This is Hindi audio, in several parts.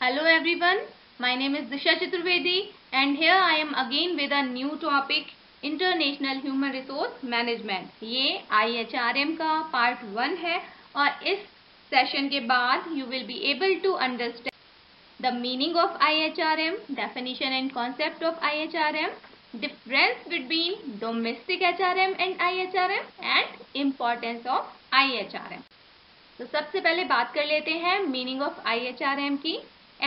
Hello everyone, my name is Disha Chaturvedi and here I am again with a new topic International Human Resource Management। ये IHRM का Part 1 है और इस सेशन के बाद you will be able to understand the meaning of IHRM, definition and concept of IHRM, difference between domestic HRM and IHRM and importance of IHRM। तो सबसे पहले बात कर लेते हैं मीनिंग ऑफ IHRM की।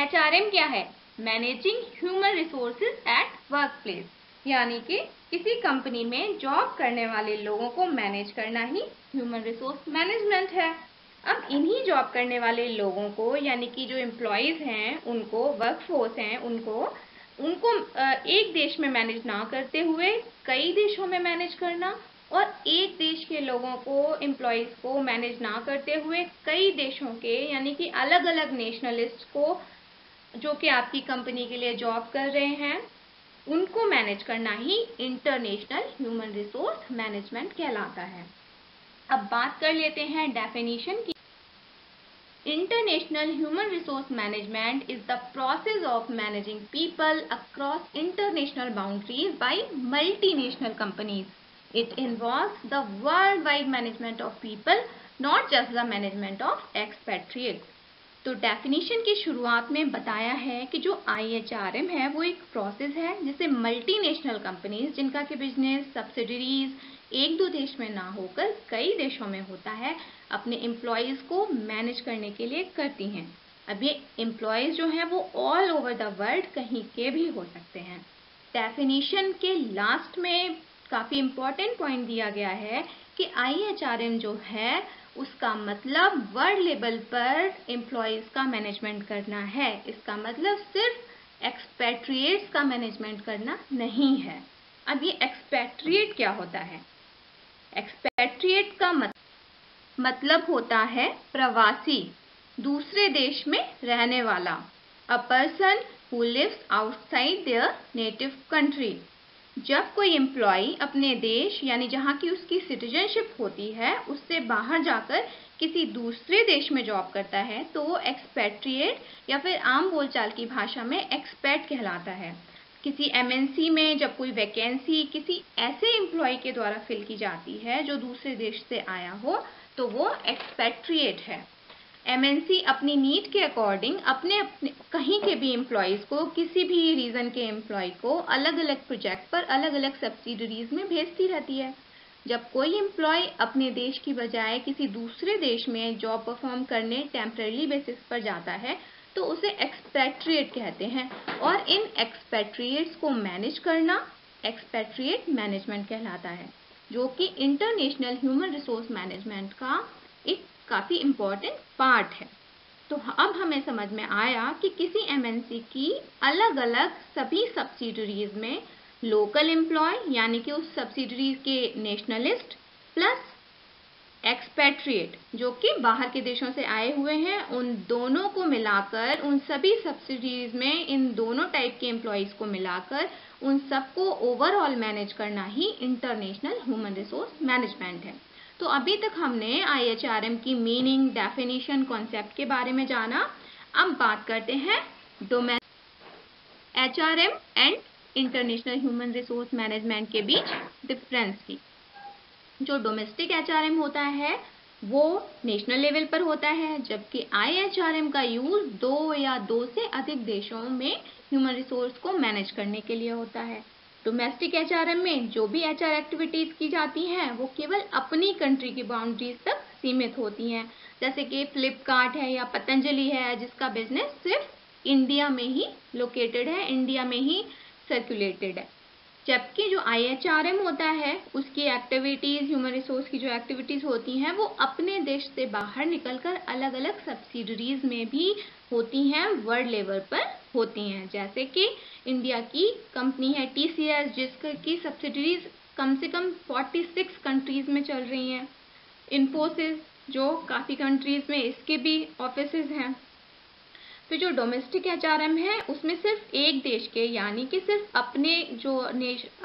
HRM क्या है? Managing human resources at workplace, यानी कि किसी कंपनी में जॉब करने वाले लोगों को मैनेज करना ही ह्यूमन रिसोर्स मैनेजमेंट है। अब इन्हीं जॉब करने वाले लोगों को, यानी कि जो एम्प्लॉयज हैं उनको, वर्कफोर्स हैं उनको एक देश में मैनेज ना करते हुए कई देशों में मैनेज करना और एक देश के लोगों को, एम्प्लॉयज़ को मैनेज ना करते हुए कई देशों के, यानी कि अलग अलग नेशनलिस्ट को जो कि आपकी कंपनी के लिए जॉब कर रहे हैं उनको मैनेज करना ही इंटरनेशनल ह्यूमन रिसोर्स मैनेजमेंट कहलाता है। अब बात कर लेते हैं डेफिनेशन की। International human resource management is the process of managing people across international boundaries by multinational companies. It involves the worldwide management of people, not just the management of expatriates। तो definition की शुरुआत में बताया है कि जो IHRM है वो एक process है जिसे multinational companies, जिनका कि business subsidiaries एक दो देश में ना होकर कई देशों में होता है, अपने employees को manage करने के लिए करती हैं। अब ये employees जो हैं वो all over the world कहीं के भी हो सकते हैं। Definition के last में काफ़ी इम्पॉर्टेंट पॉइंट दिया गया है कि IHRM जो है उसका मतलब वर्ल्ड लेवल पर एम्प्लॉयज़ का मैनेजमेंट करना है। इसका मतलब सिर्फ एक्सपेट्रिएट्स का मैनेजमेंट करना नहीं है। अब ये एक्सपेट्रिएट क्या होता है? एक्सपेट्रिएट का मतलब होता है प्रवासी, दूसरे देश में रहने वाला, a person who lives outside their native country. जब कोई एम्प्लॉय अपने देश, यानी जहाँ की उसकी सिटीजनशिप होती है, उससे बाहर जाकर किसी दूसरे देश में जॉब करता है तो एक्सपेट्रिएट या फिर आम बोलचाल की भाषा में एक्सपेट कहलाता है। किसी एमएनसी में जब कोई वैकेंसी किसी ऐसे एम्प्लॉय के द्वारा फिल की जाती है जो दूसरे देश से आया हो तो वो एक्सपेट्रिएट है। एमएनसी अपनी नीड के अकॉर्डिंग अपने कहीं के भी एम्प्लॉयज़ को, किसी भी रीज़न के एम्प्लॉय को अलग अलग प्रोजेक्ट पर अलग अलग सब्सिडरीज में भेजती रहती है। जब कोई एम्प्लॉय अपने देश की बजाय किसी दूसरे देश में जॉब परफॉर्म करने टेम्परेरी बेसिस पर जाता है तो उसे एक्सपेट्रिएट कहते हैं और इन एक्सपेट्रिएट्स को मैनेज करना एक्सपेट्रिएट मैनेजमेंट कहलाता है, जो कि इंटरनेशनल ह्यूमन रिसोर्स मैनेजमेंट का एक काफ़ी इम्पॉर्टेंट पार्ट है। तो अब हमें समझ में आया कि किसी एमएनसी की अलग अलग सभी सब्सिडरीज में लोकल एम्प्लॉय, यानी कि उस सब्सिडरीज के नेशनलिस्ट, प्लस एक्सपेट्रिएट जो कि बाहर के देशों से आए हुए हैं, उन दोनों को मिलाकर, उन सभी सब्सिडरीज में इन दोनों टाइप के एम्प्लॉयज़ को मिलाकर उन सबको ओवरऑल मैनेज करना ही इंटरनेशनल ह्यूमन रिसोर्स मैनेजमेंट है। तो अभी तक हमने IHRM की मीनिंग, डेफिनेशन, कॉन्सेप्ट के बारे में जाना। अब बात करते हैं domestic HRM and international human resource management के बीच डिफरेंस की। जो डोमेस्टिक HRM होता है वो नेशनल लेवल पर होता है, जबकि IHRM का यूज़ दो या दो से अधिक देशों में ह्यूमन रिसोर्स को मैनेज करने के लिए होता है। डोमेस्टिक एचआरएम में जो भी एचआर एक्टिविटीज़ की जाती हैं वो केवल अपनी कंट्री की बाउंड्रीज तक सीमित होती हैं, जैसे कि फ्लिपकार्ट है या पतंजलि है जिसका बिजनेस सिर्फ इंडिया में ही लोकेटेड है, इंडिया में ही सर्कुलेटेड है। जबकि जो IHRM होता है उसकी एक्टिविटीज़, ह्यूमन रिसोर्स की जो एक्टिविटीज़ होती हैं वो अपने देश से बाहर निकलकर अलग अलग सब्सिडरीज में भी होती हैं, वर्ल्ड लेवल पर होती हैं। जैसे कि इंडिया की कंपनी है TCS, जिसकी सब्सिडरीज कम से कम 46 कंट्रीज़ में चल रही हैं। इंफोसिस, जो काफ़ी कंट्रीज़ में इसके भी ऑफिसेज हैं। तो जो डोमेस्टिक HRM है उसमें सिर्फ एक देश के, यानी कि सिर्फ अपने जो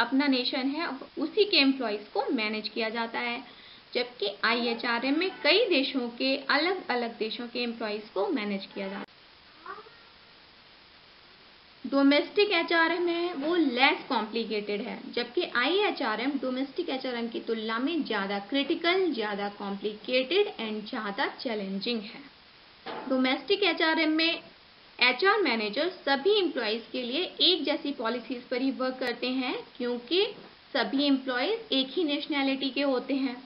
अपना नेशन है उसी के एम्प्लॉयज़ को मैनेज किया जाता है, जबकि IHRM में कई देशों के, अलग अलग देशों के एम्प्लॉयज़ को मैनेज किया जाता है। डोमेस्टिक एचआरएम है वो लेस कॉम्प्लिकेटेड है, जबकि आईएचआरएम डोमेस्टिक एचआरएम की तुलना में ज़्यादा क्रिटिकल, ज़्यादा कॉम्प्लिकेटेड एंड ज़्यादा चैलेंजिंग है। डोमेस्टिक एचआरएम में एचआर मैनेजर सभी एम्प्लॉयज़ के लिए एक जैसी पॉलिसीज़ पर ही वर्क करते हैं, क्योंकि सभी एम्प्लॉयज़ एक ही नेशनैलिटी के होते हैं,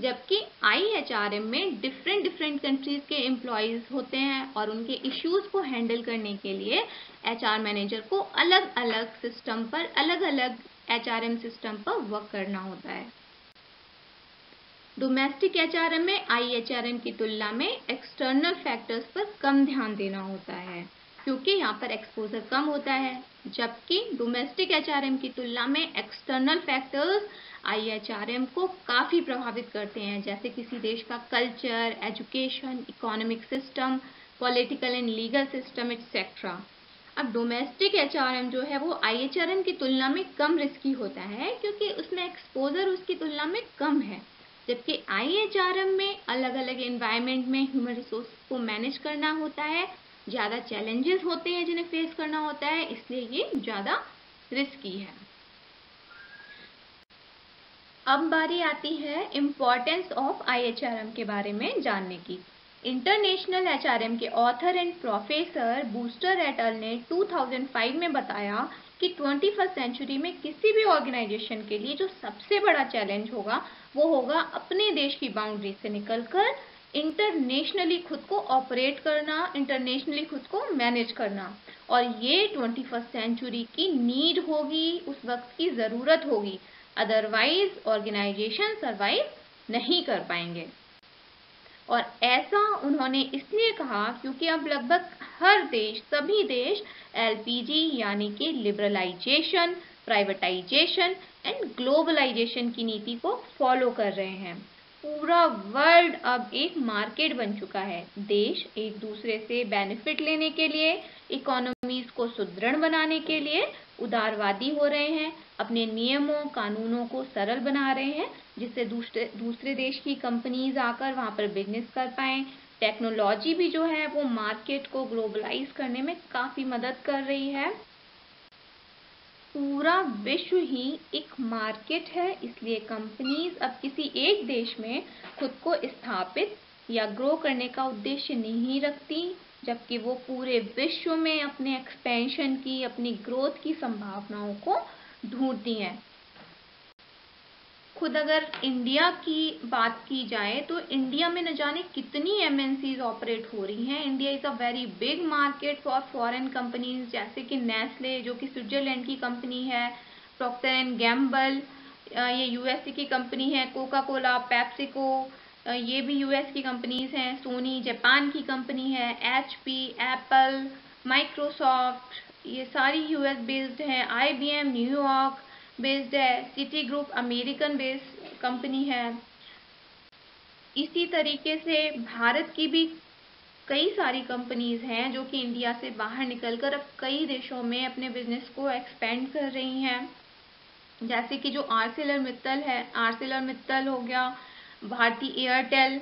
जबकि आईएचआरएम में डिफरेंट कंट्रीज के एम्प्लॉयज़ होते हैं और उनके इश्यूज़ को हैंडल करने के लिए एचआर मैनेजर को अलग अलग सिस्टम पर, अलग अलग एचआरएम सिस्टम पर वर्क करना होता है। डोमेस्टिक एचआरएम में आईएचआरएम की तुलना में एक्सटर्नल फैक्टर्स पर कम ध्यान देना होता है, क्योंकि यहाँ पर एक्सपोजर कम होता है, जबकि डोमेस्टिक एचआरएम की तुलना में एक्सटर्नल फैक्टर्स आईएचआरएम को काफ़ी प्रभावित करते हैं, जैसे किसी देश का culture, education, economic system, political and legal system etcetera. अब डोमेस्टिक एचआरएम जो है वो आईएचआरएम की तुलना में कम रिस्की होता है, क्योंकि उसमें एक्सपोजर उसकी तुलना में कम है, जबकि आईएचआरएम में अलग अलग एनवायरनमेंट में ह्यूमन रिसोर्स को मैनेज करना होता है, ज़्यादा चैलेंजेस होते हैं जिन्हें फेस करना होता है, इसलिए ये ज़्यादा रिस्की है। अब बारी आती है इम्पॉर्टेंस ऑफ आईएचआरएम के बारे में जानने की। इंटरनेशनल एचआरएम के author and professor booster et al ने 2005 में बताया कि 21st सेंचुरी में किसी भी ऑर्गेनाइजेशन के लिए जो सबसे बड़ा चैलेंज होगा वो होगा अपने देश की बाउंड्री से निकलकर इंटरनेशनली खुद को ऑपरेट करना, इंटरनेशनली खुद को मैनेज करना, और ये 21st सेंचुरी की नीड होगी, उस वक्त की ज़रूरत होगी, अदरवाइज ऑर्गेनाइजेशन सरवाइव नहीं कर पाएंगे। और ऐसा उन्होंने इसलिए कहा क्योंकि अब लगभग हर देश, सभी देश एलपीजी यानी कि लिबरलाइजेशन, प्राइवेटाइजेशन एंड ग्लोबलाइजेशन की नीति को फॉलो कर रहे हैं। पूरा वर्ल्ड अब एक मार्केट बन चुका है। देश एक दूसरे से बेनिफिट लेने के लिए, इकोनॉमीज को सुदृढ़ बनाने के लिए उदारवादी हो रहे हैं, अपने नियमों, कानूनों को सरल बना रहे हैं, जिससे दूसरे देश की कंपनीज आकर वहाँ पर बिजनेस कर पाएँ। टेक्नोलॉजी भी जो है वो मार्केट को ग्लोबलाइज करने में काफ़ी मदद कर रही है। पूरा विश्व ही एक मार्केट है, इसलिए कंपनीज अब किसी एक देश में खुद को स्थापित या ग्रो करने का उद्देश्य नहीं रखती, जबकि वो पूरे विश्व में अपने एक्सपेंशन की, अपनी ग्रोथ की संभावनाओं को ढूंढती हैं। खुद अगर इंडिया की बात की जाए तो इंडिया में न जाने कितनी एमएनसीज ऑपरेट हो रही हैं। India is a very big market for foreign companies, जैसे कि नेस्ले जो कि स्विट्जरलैंड की कंपनी है, प्रॉक्टर एंड गैम्बल ये यूएसए की कंपनी है, कोका कोला, पैप्सिको ये भी यूएस की कंपनीज हैं, सोनी जापान की कंपनी है, एचपी, एप्पल, माइक्रोसॉफ्ट ये सारी यूएस बेस्ड हैं, आईबीएम न्यूयॉर्क बेस्ड है, Citigroup American based company है। इसी तरीके से भारत की भी कई सारी कंपनीज हैं जो कि इंडिया से बाहर निकलकर अब कई देशों में अपने बिजनेस को एक्सपेंड कर रही हैं, जैसे कि जो आर्सेलर मित्तल है, आर्सेलर मित्तल हो गया, भारती एयरटेल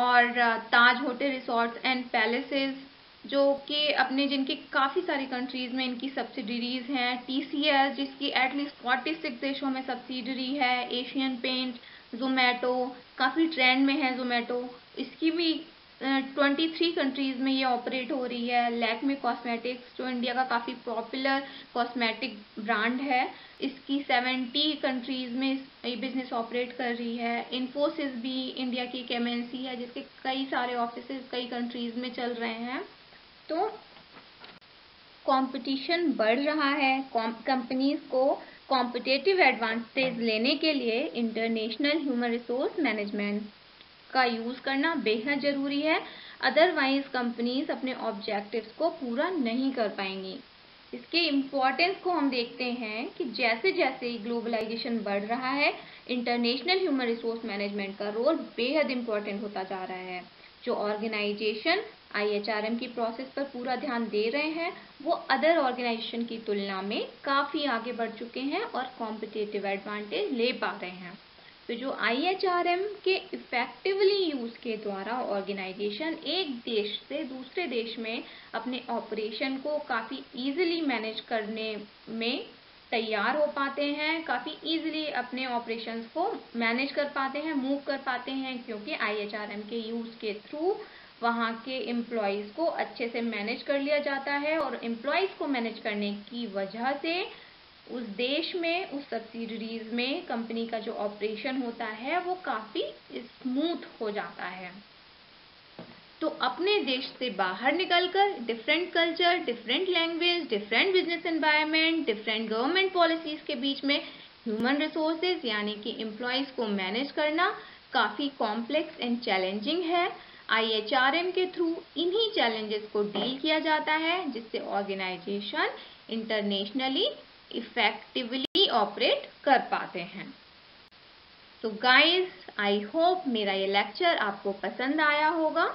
और Taj hotel resorts and palaces जो कि अपने, जिनके काफ़ी सारी कंट्रीज़ में इनकी सब्सिडरीज हैं, टीसीएस जिसकी एटलीस्ट 46 देशों में सब्सिडरी है, एशियन पेंट, जोमैटो काफ़ी ट्रेंड में है, जोमैटो इसकी भी 23 कंट्रीज़ में ये ऑपरेट हो रही है, लैक में कॉस्मेटिक्स जो इंडिया का काफ़ी पॉपुलर कॉस्मेटिक ब्रांड है, इसकी 70 कंट्रीज़ में ये बिजनेस ऑपरेट कर रही है, इंफोसिस भी इंडिया की एक एमएनसी है जिसके कई सारे ऑफिसेज कई कंट्रीज़ में चल रहे हैं। तो कंपटीशन बढ़ रहा है, कंपनीज को कॉम्पिटिटिव एडवांटेज लेने के लिए इंटरनेशनल ह्यूमन रिसोर्स मैनेजमेंट का यूज़ करना बेहद ज़रूरी है, अदरवाइज कंपनीज अपने ऑब्जेक्टिव्स को पूरा नहीं कर पाएंगी। इसके इम्पोर्टेंस को हम देखते हैं कि जैसे जैसे ग्लोबलाइजेशन बढ़ रहा है, इंटरनेशनल ह्यूमन रिसोर्स मैनेजमेंट का रोल बेहद इम्पॉर्टेंट होता जा रहा है। जो ऑर्गेनाइजेशन आईएचआरएम की प्रोसेस पर पूरा ध्यान दे रहे हैं वो अदर ऑर्गेनाइजेशन की तुलना में काफ़ी आगे बढ़ चुके हैं और कॉम्पिटिटिव एडवांटेज ले पा रहे हैं। तो जो आईएचआरएम के इफेक्टिवली यूज के द्वारा ऑर्गेनाइजेशन एक देश से दूसरे देश में अपने ऑपरेशन को काफ़ी इजीली मैनेज करने में तैयार हो पाते हैं, काफ़ी इजीली अपने ऑपरेशंस को मैनेज कर पाते हैं, मूव कर पाते हैं, क्योंकि आईएचआरएम के यूज़ के थ्रू वहाँ के एम्प्लॉयज़ को अच्छे से मैनेज कर लिया जाता है और एम्प्लॉयज़ को मैनेज करने की वजह से उस देश में, उस सब्सिडरीज में कंपनी का जो ऑपरेशन होता है वो काफ़ी स्मूथ हो जाता है। तो अपने देश से बाहर निकलकर different culture, different language, different business environment, different government policies के बीच में ह्यूमन रिसोर्सेज यानी कि एम्प्लॉयज़ को मैनेज करना काफ़ी कॉम्प्लेक्स एंड चैलेंजिंग है। आईएचआरएम के थ्रू इन्हीं चैलेंजेस को डील किया जाता है, जिससे ऑर्गेनाइजेशन इंटरनेशनली इफेक्टिवली ऑपरेट कर पाते हैं। तो गाइज, आई होप मेरा ये लेक्चर आपको पसंद आया होगा।